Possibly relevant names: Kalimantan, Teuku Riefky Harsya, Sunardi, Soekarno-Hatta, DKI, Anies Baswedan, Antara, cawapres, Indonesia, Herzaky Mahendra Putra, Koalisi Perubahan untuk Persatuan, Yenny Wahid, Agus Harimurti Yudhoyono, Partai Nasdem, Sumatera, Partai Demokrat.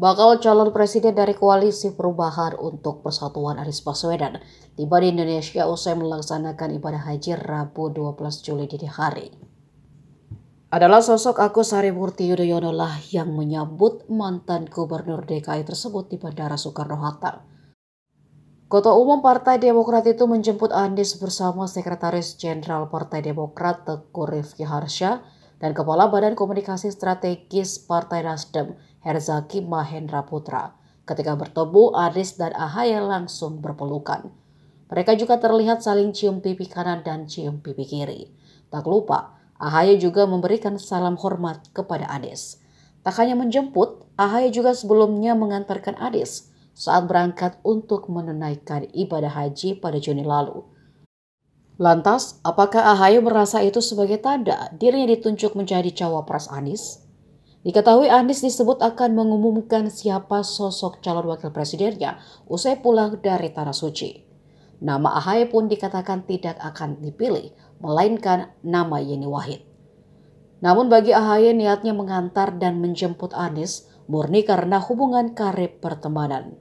Bakal calon presiden dari Koalisi Perubahan untuk Persatuan Anies Baswedan tiba di Indonesia usai melaksanakan ibadah haji Rabu 12 Juli dini hari. Adalah sosok Agus Harimurti Yudhoyono lah yang menyambut mantan gubernur DKI tersebut di Bandara Soekarno-Hatta. Ketua Umum Partai Demokrat itu menjemput Anies bersama Sekretaris Jenderal Partai Demokrat Teuku Riefky Harsya dan Kepala Badan Komunikasi Strategis Partai Nasdem Herzaky Mahendra Putra. Ketika bertemu, Anies dan AHY langsung berpelukan. Mereka juga terlihat saling cium pipi kanan dan cium pipi kiri. Tak lupa, AHY juga memberikan salam hormat kepada Anies. Tak hanya menjemput, AHY juga sebelumnya mengantarkan Anies saat berangkat untuk menunaikan ibadah haji pada Juni lalu. Lantas, apakah AHY merasa itu sebagai tanda dirinya ditunjuk menjadi cawapres Anies? Diketahui Anies disebut akan mengumumkan siapa sosok calon wakil presidennya usai pulang dari Tanah Suci. Nama AHY pun dikatakan tidak akan dipilih, melainkan nama Yenny Wahid. Namun bagi AHY niatnya mengantar dan menjemput Anies murni karena hubungan karib pertemanan.